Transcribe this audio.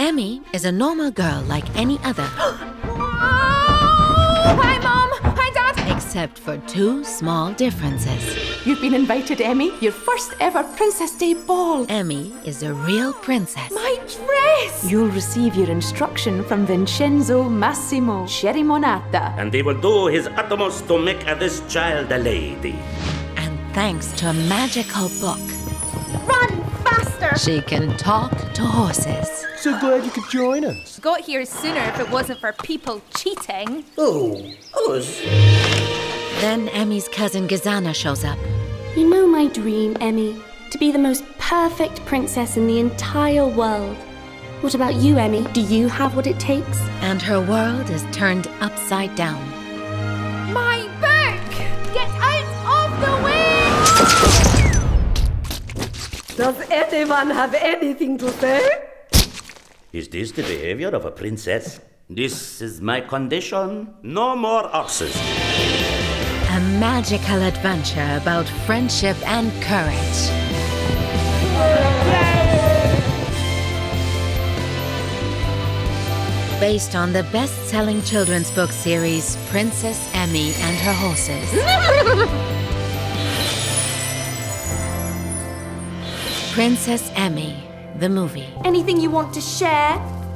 Emmy is a normal girl like any other. Hi, Mom! Hi, Dad! Except for two small differences. You've been invited, Emmy. Your first ever Princess Day ball. Emmy is a real princess. My dress! You'll receive your instruction from Vincenzo Massimo, Sherimonata. And he will do his utmost to make this child a lady. And thanks to a magical book. Run faster! She can talk to horses. So glad you could join us. Got here sooner if it wasn't for people cheating. Oh, us. Then Emmy's cousin Gizana shows up. You know my dream, Emmy? To be the most perfect princess in the entire world. What about you, Emmy? Do you have what it takes? And her world is turned upside down. My book! Get out of the way! Does anyone have anything to say? Is this the behavior of a princess? This is my condition. No more horses. A magical adventure about friendship and courage. Based on the best-selling children's book series, Princess Emmy and Her Horses. Princess Emmy, the movie. Anything you want to share?